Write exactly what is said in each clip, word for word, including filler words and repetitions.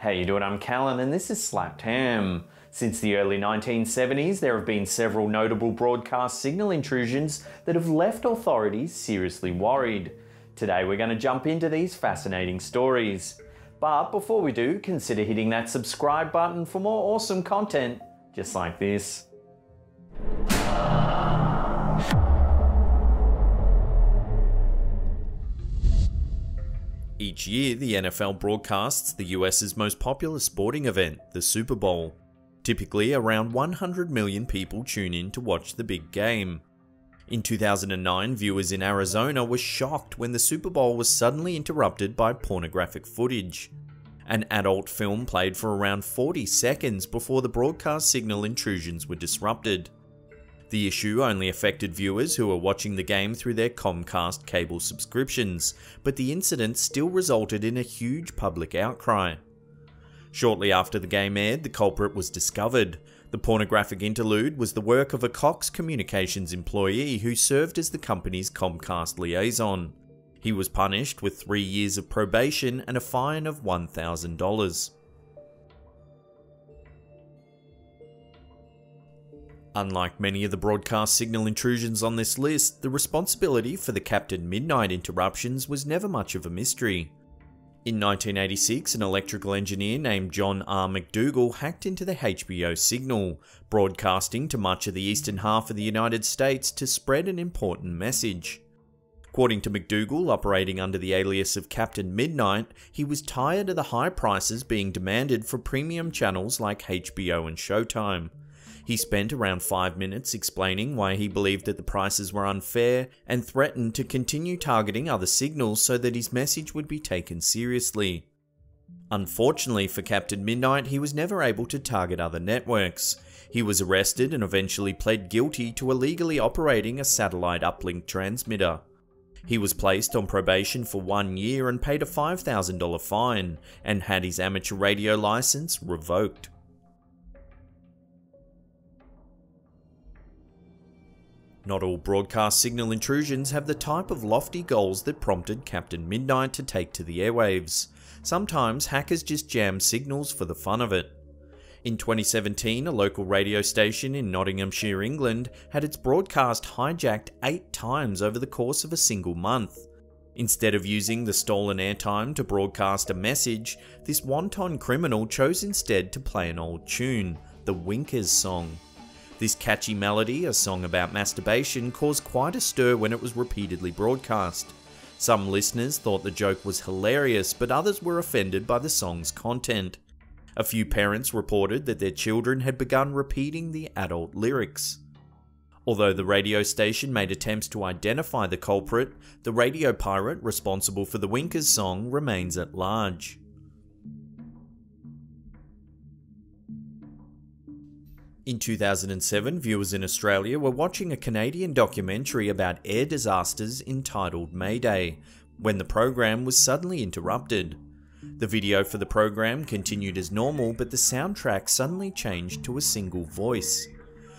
How you doing? I'm Callan and this is Slapped Ham. Since the early nineteen seventies, there have been several notable broadcast signal intrusions that have left authorities seriously worried. Today we're going to jump into these fascinating stories. But before we do, consider hitting that subscribe button for more awesome content just like this. Each year, the N F L broadcasts the U S's most popular sporting event, the Super Bowl. Typically, around one hundred million people tune in to watch the big game. In two thousand nine, viewers in Arizona were shocked when the Super Bowl was suddenly interrupted by pornographic footage. An adult film played for around forty seconds before the broadcast signal intrusions were disrupted. The issue only affected viewers who were watching the game through their Comcast cable subscriptions, but the incident still resulted in a huge public outcry. Shortly after the game aired, the culprit was discovered. The pornographic interlude was the work of a Cox Communications employee who served as the company's Comcast liaison. He was punished with three years of probation and a fine of one thousand dollars. Unlike many of the broadcast signal intrusions on this list, the responsibility for the Captain Midnight interruptions was never much of a mystery. In nineteen eighty-six, an electrical engineer named John R. McDougall hacked into the H B O signal, broadcasting to much of the eastern half of the United States to spread an important message. According to McDougall, operating under the alias of Captain Midnight, he was tired of the high prices being demanded for premium channels like H B O and Showtime. He spent around five minutes explaining why he believed that the prices were unfair and threatened to continue targeting other signals so that his message would be taken seriously. Unfortunately for Captain Midnight, he was never able to target other networks. He was arrested and eventually pled guilty to illegally operating a satellite uplink transmitter. He was placed on probation for one year and paid a five thousand dollar fine, and had his amateur radio license revoked. Not all broadcast signal intrusions have the type of lofty goals that prompted Captain Midnight to take to the airwaves. Sometimes hackers just jam signals for the fun of it. In twenty seventeen, a local radio station in Nottinghamshire, England, had its broadcast hijacked eight times over the course of a single month. Instead of using the stolen airtime to broadcast a message, this wanton criminal chose instead to play an old tune, the Winker's Song. This catchy melody, a song about masturbation, caused quite a stir when it was repeatedly broadcast. Some listeners thought the joke was hilarious, but others were offended by the song's content. A few parents reported that their children had begun repeating the adult lyrics. Although the radio station made attempts to identify the culprit, the radio pirate responsible for the Winker's Song remains at large. In two thousand seven, viewers in Australia were watching a Canadian documentary about air disasters entitled Mayday, when the program was suddenly interrupted. The video for the program continued as normal, but the soundtrack suddenly changed to a single voice.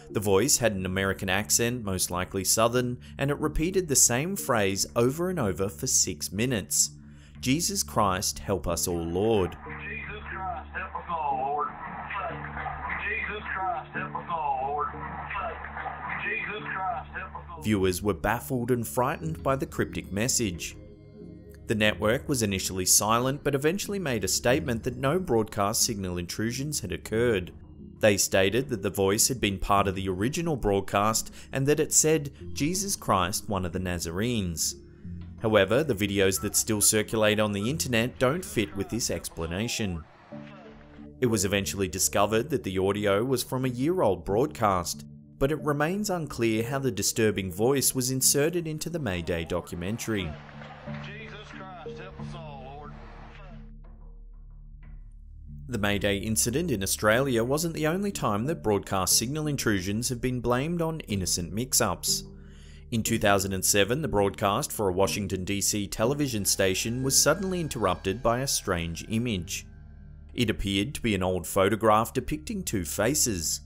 The voice had an American accent, most likely Southern, and it repeated the same phrase over and over for six minutes. Jesus Christ, help us all, Lord. Jesus Christ, help us all, Lord. Jesus Christ, help us all, Lord. Jesus Christ, help us all. Viewers were baffled and frightened by the cryptic message. The network was initially silent, but eventually made a statement that no broadcast signal intrusions had occurred. They stated that the voice had been part of the original broadcast and that it said, Jesus Christ, one of the Nazarenes. However, the videos that still circulate on the internet don't fit with this explanation. It was eventually discovered that the audio was from a year-old broadcast, but it remains unclear how the disturbing voice was inserted into the Mayday documentary. Jesus Christ, help us all, Lord. The Mayday incident in Australia wasn't the only time that broadcast signal intrusions have been blamed on innocent mix-ups. In two thousand seven, the broadcast for a Washington D C television station was suddenly interrupted by a strange image. It appeared to be an old photograph depicting two faces.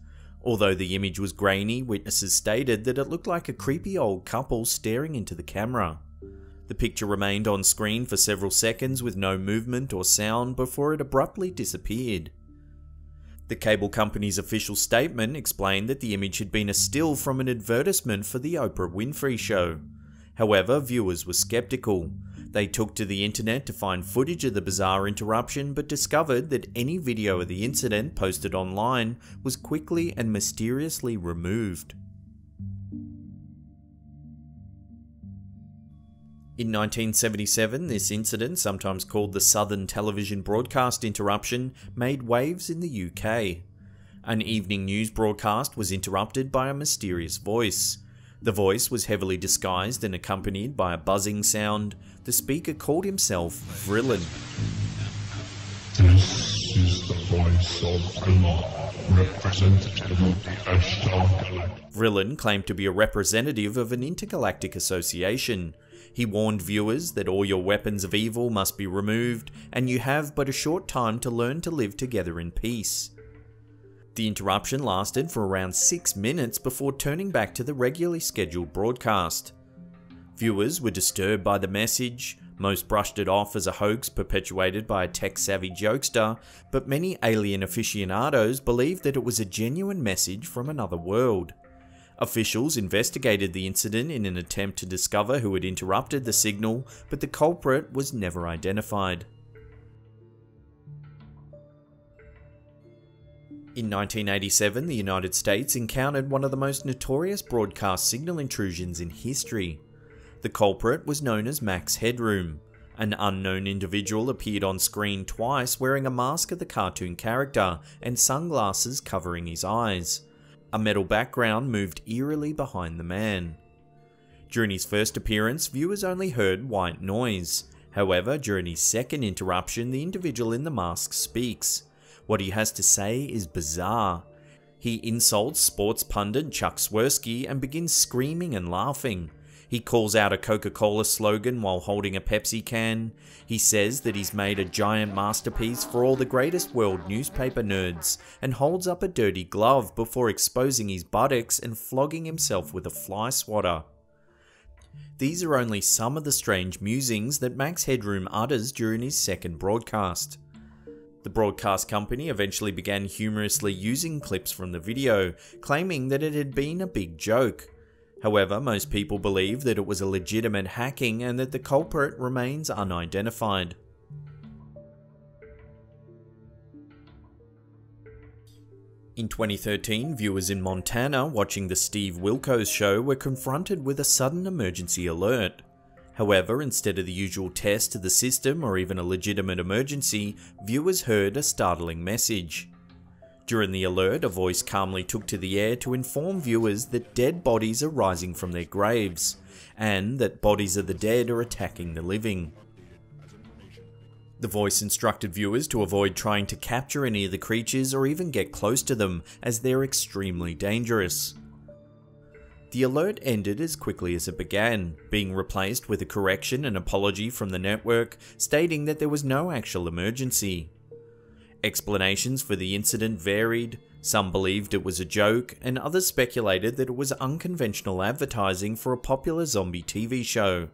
Although the image was grainy, witnesses stated that it looked like a creepy old couple staring into the camera. The picture remained on screen for several seconds with no movement or sound before it abruptly disappeared. The cable company's official statement explained that the image had been a still from an advertisement for the Oprah Winfrey show. However, viewers were skeptical. They took to the internet to find footage of the bizarre interruption, but discovered that any video of the incident posted online was quickly and mysteriously removed. In nineteen seventy-seven, this incident, sometimes called the Southern Television Broadcast Interruption, made waves in the U K. An evening news broadcast was interrupted by a mysterious voice. The voice was heavily disguised and accompanied by a buzzing sound. The speaker called himself Vrillon. This is the voice of Allah, representative of the Ashtar Galactic. Vrillon claimed to be a representative of an intergalactic association. He warned viewers that all your weapons of evil must be removed, and you have but a short time to learn to live together in peace. The interruption lasted for around six minutes before turning back to the regularly scheduled broadcast. Viewers were disturbed by the message. Most brushed it off as a hoax perpetuated by a tech-savvy jokester, but many alien aficionados believed that it was a genuine message from another world. Officials investigated the incident in an attempt to discover who had interrupted the signal, but the culprit was never identified. In nineteen eighty-seven, the United States encountered one of the most notorious broadcast signal intrusions in history. The culprit was known as Max Headroom. An unknown individual appeared on screen twice wearing a mask of the cartoon character and sunglasses covering his eyes. A metal background moved eerily behind the man. During his first appearance, viewers only heard white noise. However, during his second interruption, the individual in the mask speaks. What he has to say is bizarre. He insults sports pundit Chuck Swirsky and begins screaming and laughing. He calls out a Coca-Cola slogan while holding a Pepsi can. He says that he's made a giant masterpiece for all the greatest world newspaper nerds and holds up a dirty glove before exposing his buttocks and flogging himself with a fly swatter. These are only some of the strange musings that Max Headroom utters during his second broadcast. The broadcast company eventually began humorously using clips from the video, claiming that it had been a big joke. However, most people believe that it was a legitimate hacking and that the culprit remains unidentified. In twenty thirteen, viewers in Montana watching the Steve Wilkos show were confronted with a sudden emergency alert. However, instead of the usual test to the system or even a legitimate emergency, viewers heard a startling message. During the alert, a voice calmly took to the air to inform viewers that dead bodies are rising from their graves, and that bodies of the dead are attacking the living. The voice instructed viewers to avoid trying to capture any of the creatures or even get close to them, as they're extremely dangerous. The alert ended as quickly as it began, being replaced with a correction and apology from the network, stating that there was no actual emergency. Explanations for the incident varied. Some believed it was a joke, and others speculated that it was unconventional advertising for a popular zombie T V show.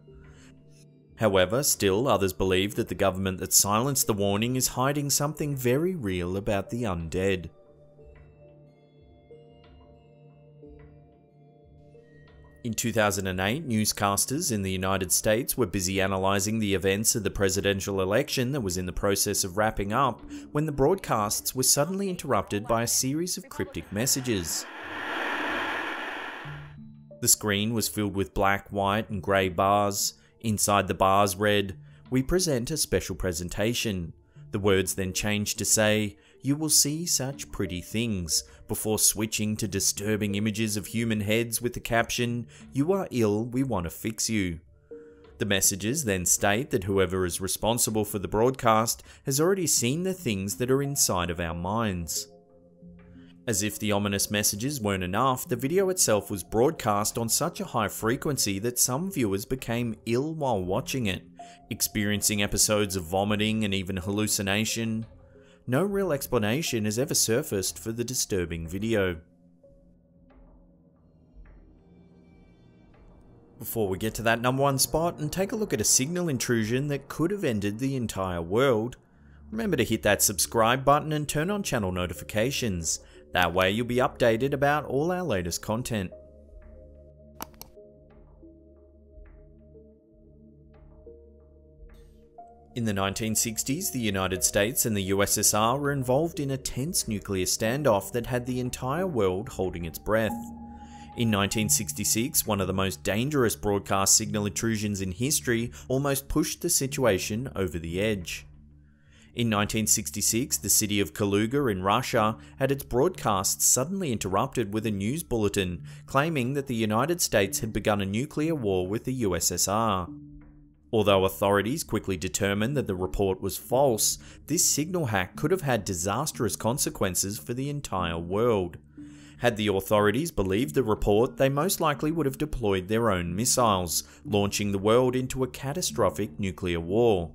However, still others believe that the government that silenced the warning is hiding something very real about the undead. In two thousand eight, newscasters in the United States were busy analysing the events of the presidential election that was in the process of wrapping up when the broadcasts were suddenly interrupted by a series of cryptic messages. The screen was filled with black, white and grey bars. Inside the bars read, "We present a special presentation." The words then changed to say, "You will see such pretty things," before switching to disturbing images of human heads with the caption, "You are ill, we want to fix you." The messages then state that whoever is responsible for the broadcast has already seen the things that are inside of our minds. As if the ominous messages weren't enough, the video itself was broadcast on such a high frequency that some viewers became ill while watching it, experiencing episodes of vomiting and even hallucination. No real explanation has ever surfaced for the disturbing video. Before we get to that number one spot and take a look at a signal intrusion that could have ended the entire world, remember to hit that subscribe button and turn on channel notifications. That way you'll be updated about all our latest content. In the nineteen sixties, the United States and the U S S R were involved in a tense nuclear standoff that had the entire world holding its breath. In nineteen sixty-six, one of the most dangerous broadcast signal intrusions in history almost pushed the situation over the edge. In nineteen sixty-six, the city of Kaluga in Russia had its broadcasts suddenly interrupted with a news bulletin claiming that the United States had begun a nuclear war with the U S S R. Although authorities quickly determined that the report was false, this signal hack could have had disastrous consequences for the entire world. Had the authorities believed the report, they most likely would have deployed their own missiles, launching the world into a catastrophic nuclear war.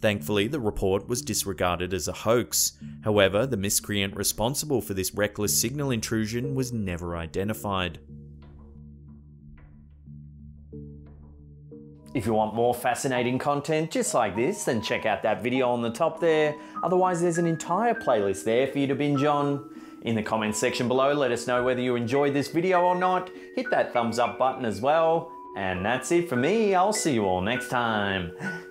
Thankfully, the report was disregarded as a hoax. However, the miscreant responsible for this reckless signal intrusion was never identified. If you want more fascinating content just like this, then check out that video on the top there. Otherwise, there's an entire playlist there for you to binge on. In the comments section below, let us know whether you enjoyed this video or not. Hit that thumbs up button as well. And that's it for me. I'll see you all next time.